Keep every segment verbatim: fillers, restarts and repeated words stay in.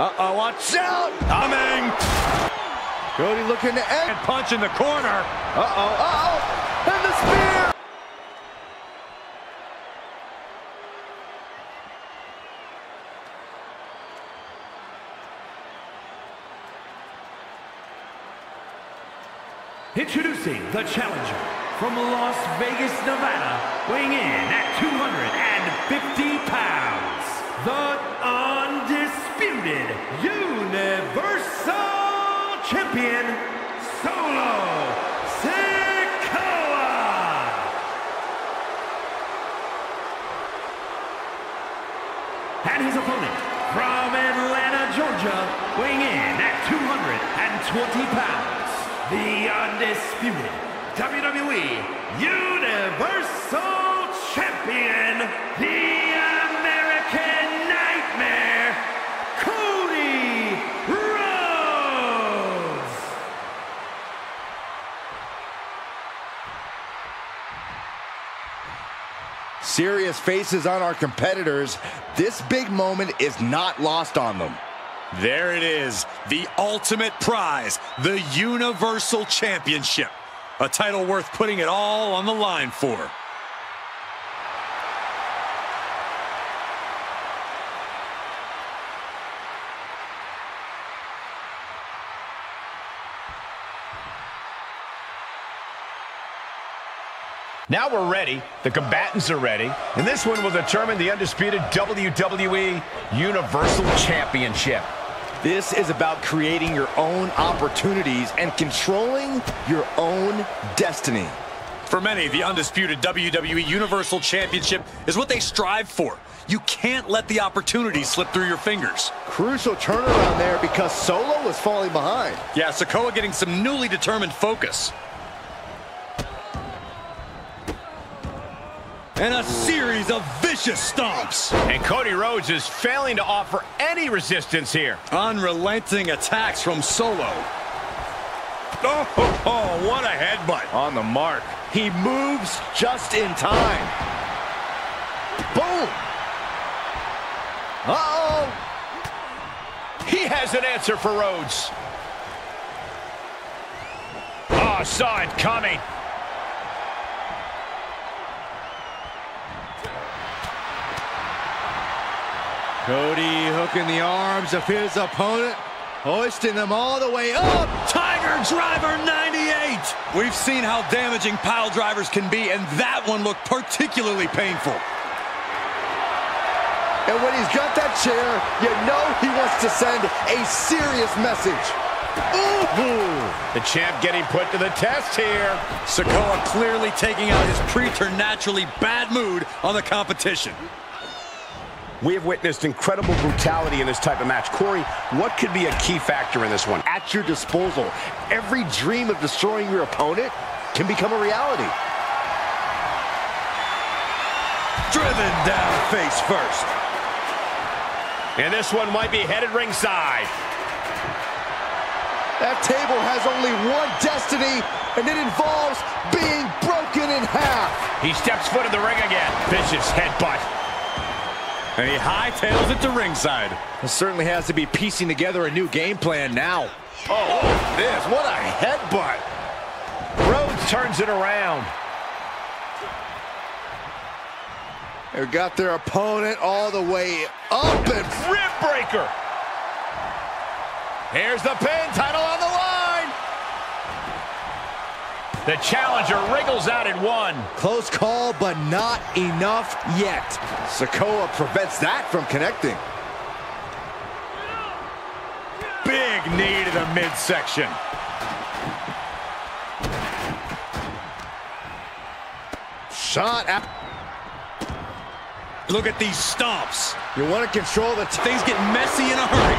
Uh-oh, watch out! Coming! Cody looking to end. Punch in the corner. Uh-oh, uh-oh! And the spear! Introducing the challenger from Las Vegas, Nevada, weighing in at two hundred fifty pounds, the undisputed Universal Champion, Solo Sikoa. And his opponent from Atlanta, Georgia, weighing in at two hundred twenty pounds, the undisputed W W E Universal Champion, the American Nightmare, Cody Rhodes. Serious faces on our competitors. This big moment is not lost on them. There it is, the ultimate prize, the Universal Championship. A title worth putting it all on the line for. Now we're ready, the combatants are ready, and this one will determine the undisputed W W E Universal Championship. This is about creating your own opportunities and controlling your own destiny. For many, the undisputed W W E Universal Championship is what they strive for. You can't let the opportunity slip through your fingers. Crucial turnaround there because Solo was falling behind. Yeah, Sikoa getting some newly determined focus. And a series of vicious stomps. And Cody Rhodes is failing to offer any resistance here. Unrelenting attacks from Solo. Oh, oh, oh, what a headbutt. On the mark. He moves just in time. Boom. Uh-oh. He has an answer for Rhodes. Oh, saw it coming. Cody hooking the arms of his opponent, hoisting them all the way up. Tiger Driver ninety-eight. We've seen how damaging pile drivers can be, and that one looked particularly painful. And when he's got that chair, you know he wants to send a serious message. Ooh. The champ getting put to the test here. Sikoa clearly taking out his preternaturally bad mood on the competition. We have witnessed incredible brutality in this type of match. Corey, what could be a key factor in this one? At your disposal, every dream of destroying your opponent can become a reality. Driven down face first. And this one might be headed ringside. That table has only one destiny, and it involves being broken in half. He steps foot in the ring again. Vicious headbutt. And he hightails it to ringside. It certainly has to be piecing together a new game plan now. Oh, this, what a headbutt. Rhodes turns it around. They got their opponent all the way up and rib breaker. Here's the pin, title on the line. The challenger wriggles out at one. Close call, but not enough yet. Sikoa prevents that from connecting. Big knee to the midsection. Shot at. Look at these stomps. You want to control the things get messy in a hurry.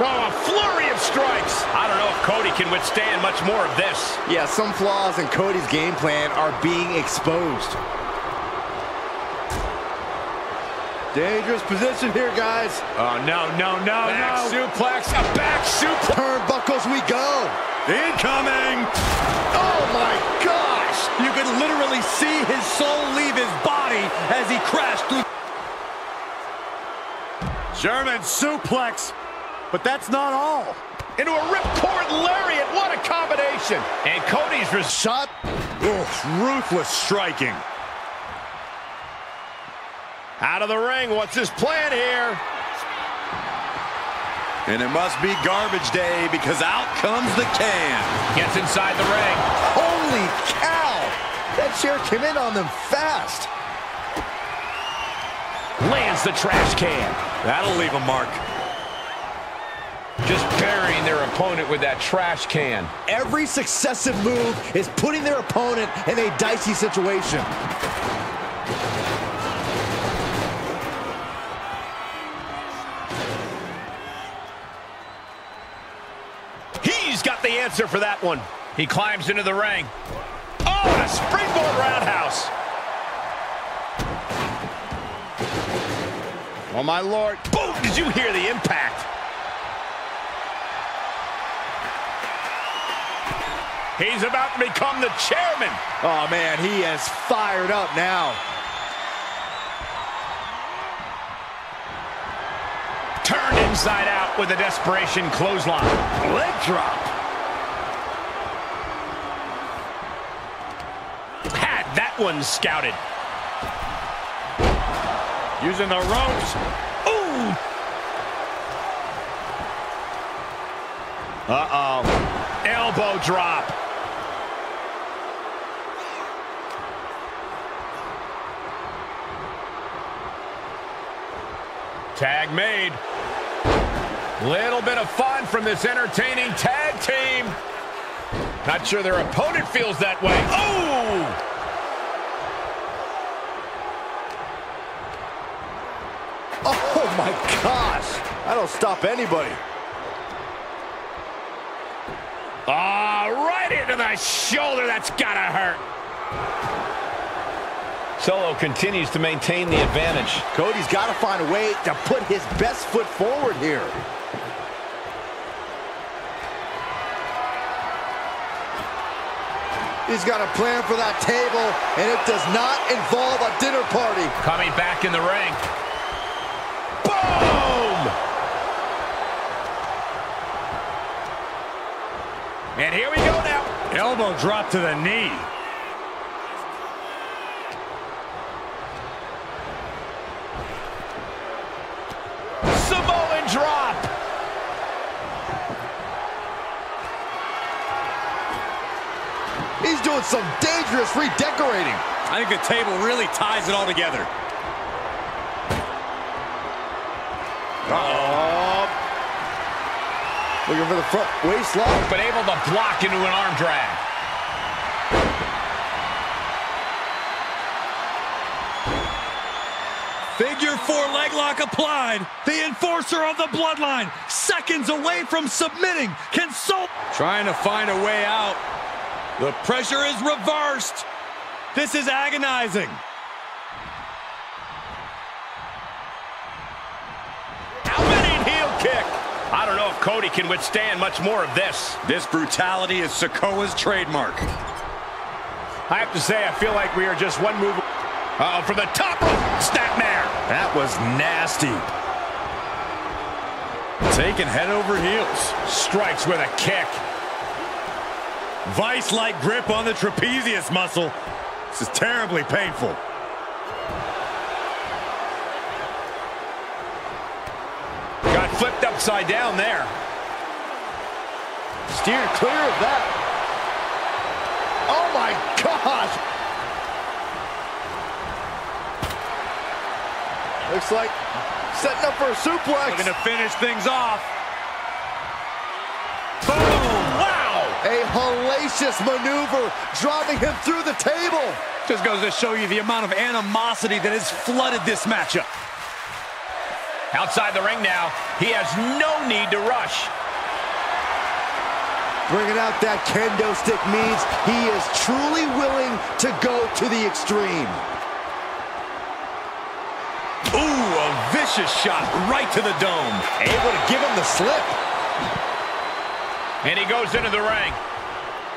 Oh, a flurry of strikes. I don't know if Cody can withstand much more of this. Yeah, some flaws in Cody's game plan are being exposed. Dangerous position here, guys. Oh, no, no, no, back no. Suplex, a back suplex. Turnbuckles we go. Incoming. Oh, my gosh. You could literally see his soul leave his body as he crashed through. German suplex, but that's not all. Into a ripcord lariat, what a combination. And Cody's shot, oof, ruthless striking. Out of the ring, what's his plan here? And it must be garbage day because out comes the can. Gets inside the ring. Holy cow! That chair came in on them fast. Lands the trash can. That'll leave a mark. Just burying their opponent with that trash can. Every successive move is putting their opponent in a dicey situation. He's got the answer for that one. He climbs into the ring. Oh, and a springboard roundhouse. Oh, my Lord. Boom, did you hear the impact? He's about to become the chairman. Oh, man, he is fired up now. Turned inside out with a desperation clothesline. Leg drop. Had that one scouted. Using the ropes. Ooh. Uh-oh. Elbow drop. Tag made. Little bit of fun from this entertaining tag team. Not sure their opponent feels that way. Oh! Oh my gosh. I don't stop anybody. Ah, oh, right into the shoulder. That's gotta hurt. Solo continues to maintain the advantage. Cody's got to find a way to put his best foot forward here. He's got a plan for that table, and it does not involve a dinner party. Coming back in the ring. Boom! And here we go now. Elbow drop to the knee. Drop. He's doing some dangerous redecorating. I think the table really ties it all together. Uh-oh. Looking for the front waist lock. But able to block into an arm drag. Figure four leg lock applied. The enforcer of the bloodline, seconds away from submitting. Can Solo trying to find a way out. The pressure is reversed. This is agonizing. Outwitting heel kick. I don't know if Cody can withstand much more of this. This brutality is Sikoa's trademark. I have to say, I feel like we are just one move. Uh-oh, from the top rope, snapmare. That was nasty. Taken head over heels. Strikes with a kick. Vice-like grip on the trapezius muscle. This is terribly painful. Got flipped upside down there. Steered clear of that. Oh, my gosh. Looks like setting up for a suplex. Looking to finish things off. Boom! Wow! A hellacious maneuver, driving him through the table. Just goes to show you the amount of animosity that has flooded this matchup. Outside the ring now, he has no need to rush. Bringing out that kendo stick means he is truly willing to go to the extreme. Vicious shot right to the dome. Able to give him the slip. And he goes into the ring.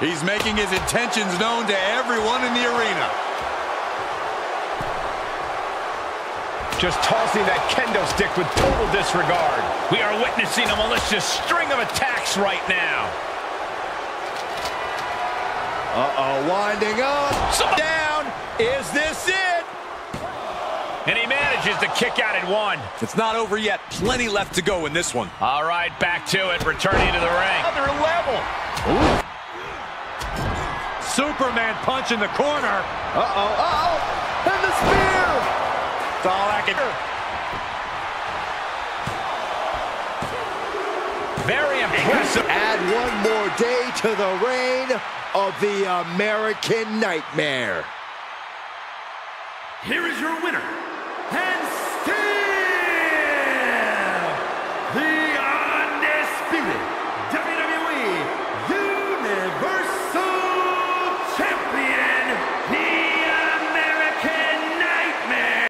He's making his intentions known to everyone in the arena. just tossing that kendo stick with total disregard. We are witnessing a malicious string of attacks right now. Uh-oh, winding up. Somebody down. Is this it? And he manages to kick out at one. It's not over yet. Plenty left to go in this one. All right, back to it. Returning to the ring. Another level. Ooh. Superman punch in the corner. Uh-oh, uh-oh. And the spear. That's all I can do. Very impressive. Add one more day to the reign of the American Nightmare. Here is your winner.